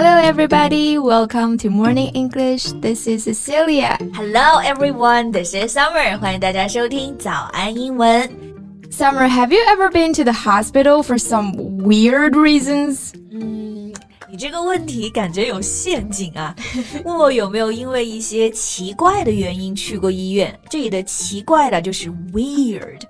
Hello everybody, welcome to Morning English. This is Cecilia. Hello everyone, this is Summer. 欢迎大家收听早安英文。Summer, have you ever been to the hospital for some weird reasons? 你这个问题感觉有陷阱啊。问我有没有因为一些奇怪的原因去过医院。这里的奇怪的就是 weird.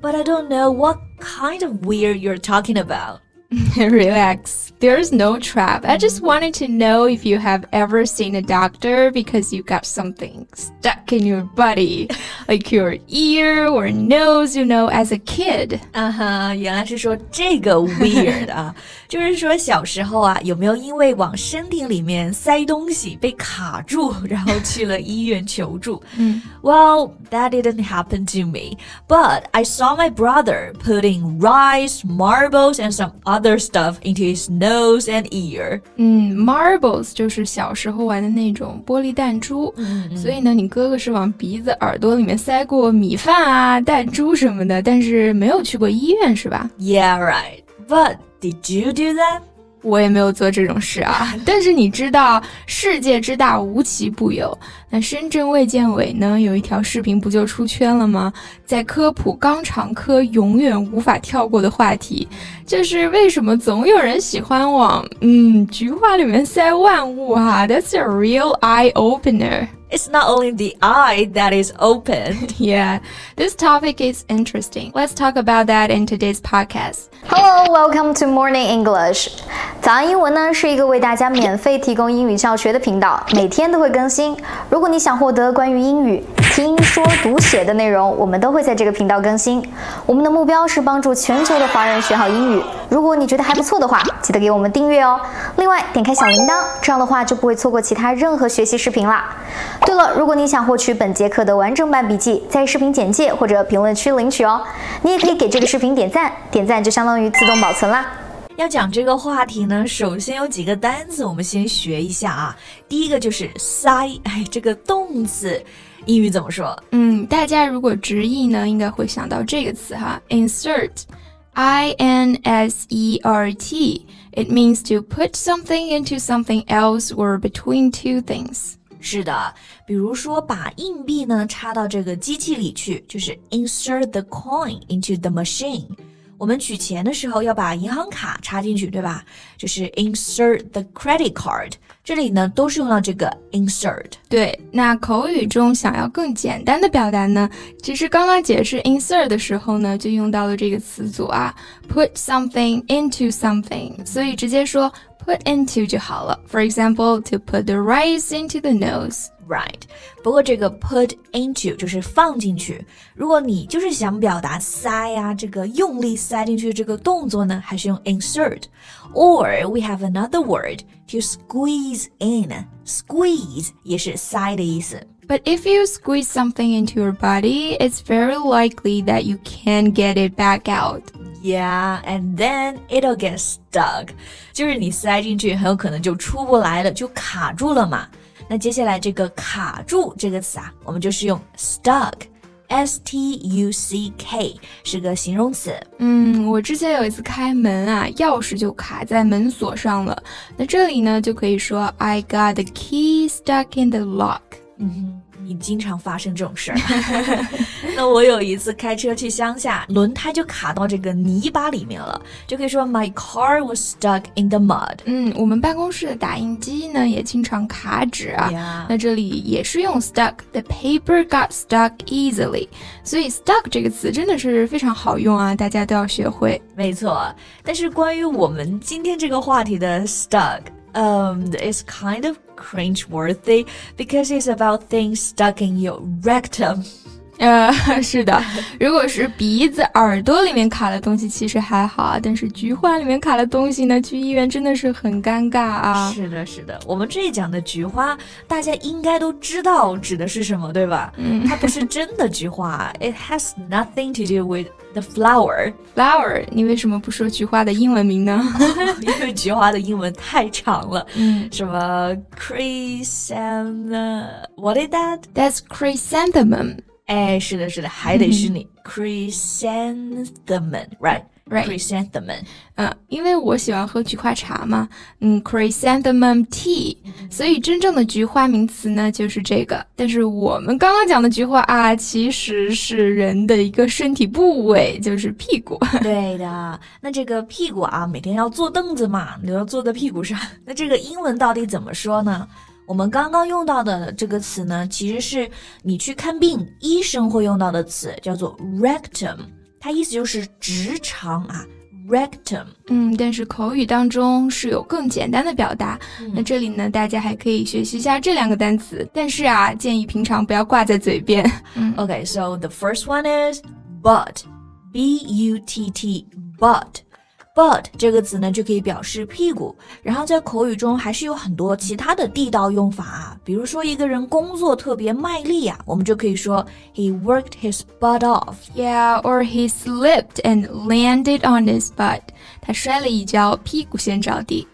But I don't know what kind of weird you're talking about.Relax. There's no trap. I just wanted to know if you have ever seen a doctor because you got something stuck in your body, like your ear or nose, you know, as a kid. 原来是说这个 weird 啊，就是说小时候啊，有没有因为往身体里面塞东西被卡住，然后去了医院求助？Well, that didn't happen to me, but I saw my brother putting rice, marbles, and some other stuff into his nose and ear. Marbles 就是小时候玩的那种玻璃弹珠。所以呢，你哥哥是往鼻子、耳朵里面塞过米饭啊、弹珠什么的，但是没有去过医院，是吧？ Yeah, right. But did you do that? 我也没有做这种事啊。但是你知道，世界之大无奇不有。那深圳卫健委呢，有一条视频不就出圈了吗？在科普肛肠科永远无法跳过的话题，就是为什么总有人喜欢往菊花里面塞万物啊。That's a real eye-opener.It's not only the eye that is open. Yeah, this topic is interesting. Let's talk about that in today's podcast. Hello, welcome to Morning English. 早安英文呢是一个为大家免费提供英语教学的频道，每天都会更新。如果你想获得关于英语听说读写的内容，我们都会在这个频道更新。我们的目标是帮助全球的华人学好英语。如果你觉得还不错的话，记得给我们订阅哦。另外，点开小铃铛，这样的话就不会错过其他任何学习视频啦。对了，如果你想获取本节课的完整版笔记，在视频简介或者评论区领取哦。你也可以给这个视频点赞，点赞就相当于自动保存啦。要讲这个话题呢，首先有几个单词我们先学一下啊。第一个就是塞，这个动词英语怎么说？大家如果直译呢，应该会想到这个词哈 ，insert。I-N-S-E-R-T. It means to put something into something else or between two things. 是的，比如说把硬币呢插到这个机器里去，就是 insert the coin into the machine. 我们取钱的时候要把银行卡插进去，对吧？就是 insert the credit card. 这里呢都是用到这个 insert。对，那口语中想要更简单的表达呢，其实刚刚解释 insert 的时候呢，就用到了这个词组啊 ，put something into something， 所以直接说 put into 就好了。For example, to put the rice into the nose。Right. 不过这个 put into 就是放进去。如果你就是想表达塞啊，这个用力塞进去这个动作呢，还是用 insert。Or we have another word to squeeze in. Squeeze 也是塞的意思。But if you squeeze something into your body, it's very likely that you can't get it back out. Yeah, and then it'll get stuck. 就是你塞进去很有可能就出不来了，就卡住了嘛。那接下来这个卡住这个词啊，我们就是用 stuck, S-T-U-C-K, 是个形容词。我之前有一次开门啊，钥匙就卡在门锁上了。那这里呢就可以说 I got the key stuck in the lock. 你经常发生这种事儿。那我有一次开车去乡下，轮胎就卡到这个泥巴里面了，就可以说 My car was stuck in the mud. 我们办公室的打印机呢也经常卡纸啊。那这里也是用 stuck, the paper got stuck easily. 所以 stuck 这个词真的是非常好用啊，大家都要学会。没错，但是关于我们今天这个话题的 stuck,it's kind of cringe-worthy because it's about things stuck in your rectum. 是的，如果是鼻子、耳朵里面卡的东西其实还好啊，但是菊花里面卡的东西呢，去医院真的是很尴尬啊。是的，是的，我们这一讲的菊花，大家应该都知道指的是什么，对吧？它不是真的菊花，It has nothing to do with the flower. Flower, 你为什么不说菊花的英文名呢？因为菊花的英文太长了。什么 chrysanthemum, what is that? That's chrysanthemum.是的，是的，还得是你。Chrysanthemum, right? Chrysanthemum. 因为我喜欢喝菊花茶嘛，chrysanthemum tea。所以真正的菊花名词呢就是这个。但是我们刚刚讲的菊花啊，其实是人的一个身体部位，就是屁股。对的，那这个屁股啊，每天要坐凳子嘛，你要坐在屁股上。那这个英文到底怎么说呢？我们刚刚用到的这个词呢，其实是你去看病，医生会用到的词，叫做 rectum。它意思就是直肠啊 ，rectum。但是口语当中是有更简单的表达。那这里呢，大家还可以学习一下这两个单词，但是啊，建议平常不要挂在嘴边。Okay, so the first one is butt, B-U-T-T, butt。Butt 这个词呢，就可以表示屁股。然后在口语中还是有很多其他的地道用法啊，比如说一个人工作特别卖力啊，我们就可以说 He worked his butt off. Yeah, or he slipped and landed on his butt. 他摔了一跤，屁股先着地。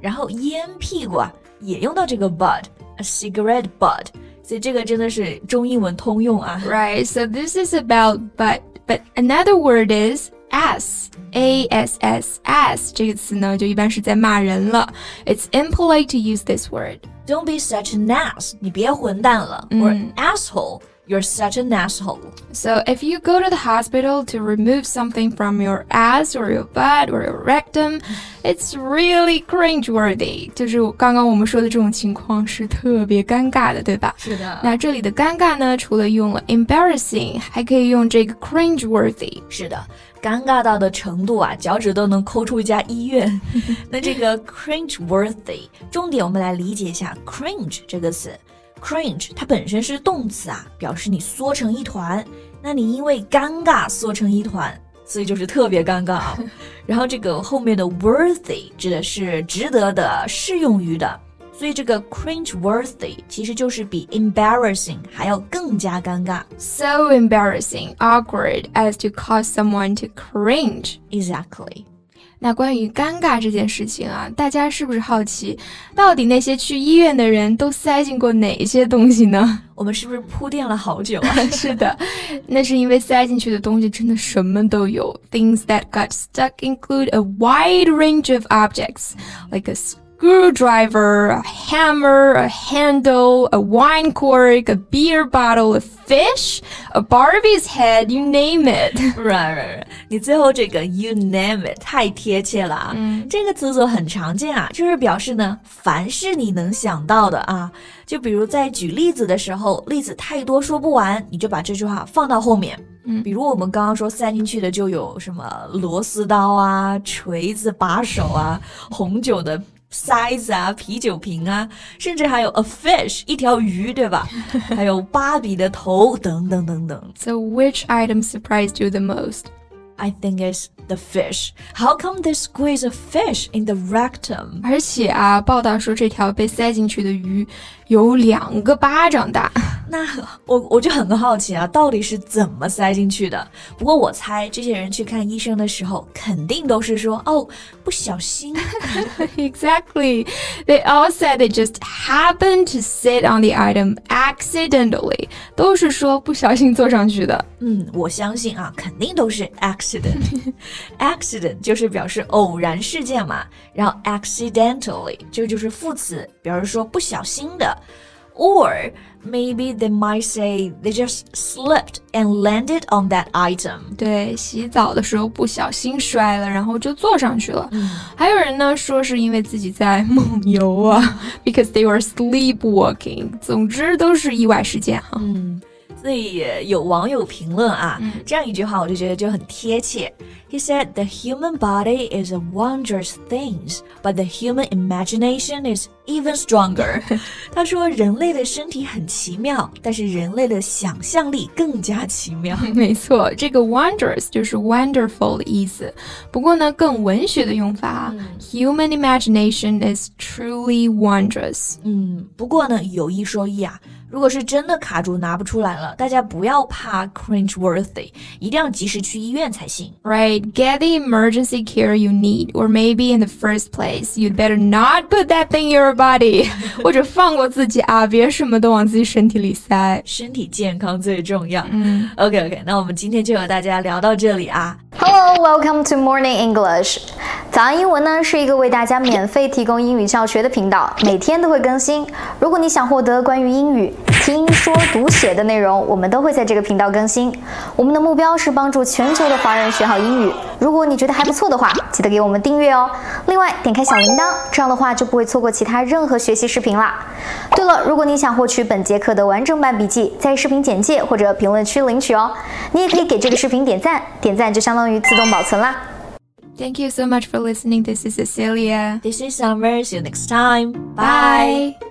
然后烟屁股啊，也用到这个 butt, a cigarette butt. 所以这个真的是中英文通用啊。Right, so this is about butt, but another word is ass. A-S-S, ass 这个词呢，就一般是在骂人了。It's impolite to use this word. Don't be such an ass. 你别混蛋了。Or asshole. You're such an asshole. So if you go to the hospital to remove something from your ass or your butt or your rectum, it's really cringeworthy. 就是刚刚我们说的这种情况是特别尴尬的，对吧？是的。那这里的尴尬呢，除了用了 embarrassing， 还可以用这个 cringeworthy。是的。尴尬到的程度啊，脚趾都能抠出一家医院。那这个 cringeworthy， 重点我们来理解一下 cringe 这个词。Cringe 它本身是动词啊，表示你缩成一团。那你因为尴尬缩成一团，所以就是特别尴尬。然后这个后面的 worthy 指的是值得的、适用于的。所以这个 cringeworthy 其实就是比 embarrassing 还要更加尴尬。So embarrassing, awkward as to cause someone to cringe. Exactly. 那关于尴尬这件事情啊，大家是不是好奇，到底那些去医院的人都塞进过哪些东西呢？我们是不是铺垫了好久啊？是的，那是因为塞进去的东西真的什么都有。Things that got stuck include a wide range of objects, like a screwdriver, a hammer, a handle, a wine cork, a beer bottle, a fish, a Barbie's head, you name it. Right. 你最后这个 you name it 太贴切了啊。这个词组很常见啊，就是表示呢，凡是你能想到的啊。就比如在举例子的时候，例子太多说不完，你就把这句话放到后面。比如我们刚刚说塞进去的就有什么螺丝刀啊、锤子、把手啊、红酒的size 啊，啤酒瓶啊，甚至还有 a fish 一条鱼，对吧？还有芭比的头等等等等。So which item surprised you the most? I think it's the fish. How come they squeeze a fish in the rectum? 而且啊，报道说这条被塞进去的鱼有2个巴掌大。那我就很好奇啊，到底是怎么塞进去的？不过我猜这些人去看医生的时候，肯定都是说哦，不小心。Exactly. They all said they just happened to sit on the item accidentally. 都是说不小心坐上去的。我相信啊，肯定都是 accident. Accident 就是表示偶然事件嘛，然后 accidentally 这就是副词，表示说不小心的。Or maybe they might say they just slipped and landed on that item. 对，洗澡的时候不小心摔了，然后就坐上去了。还有人呢说是因为自己在梦游啊，because they were sleepwalking. 总之都是意外事件哈。所以有网友评论啊，这样一句话我就觉得就很贴切。He said the human body is a wondrous thing, but the human imagination is even stronger. 他说人类的身体很奇妙，但是人类的想象力更加奇妙。没错，这个 wondrous 就是 wonderful 的意思。不过呢，更文学的用法，human imagination is truly wondrous. 不过呢，有一说一啊。如果是真的卡住拿不出来了，大家不要怕 cringeworthy， 一定要及时去医院才行。Right, get the emergency care you need, or maybe in the first place, you'd better not put that thing in your body. 或者放过自己啊，别什么都往自己身体里塞。身体健康最重要。OK， 那我们今天就和大家聊到这里啊。Hello, welcome to Morning English. 早安英文呢是一个为大家免费提供英语教学的频道，每天都会更新。如果你想获得关于英语听说读写的内容，我们都会在这个频道更新。我们的目标是帮助全球的华人学好英语。如果你觉得还不错的话，记得给我们订阅哦。另外，点开小铃铛，这样的话就不会错过其他任何学习视频啦。对了，如果你想获取本节课的完整版笔记，在视频简介或者评论区领取哦。你也可以给这个视频点赞，点赞就相当于自动保存啦。Thank you so much for listening. This is Cecilia. This is Summer. See you next time. Bye.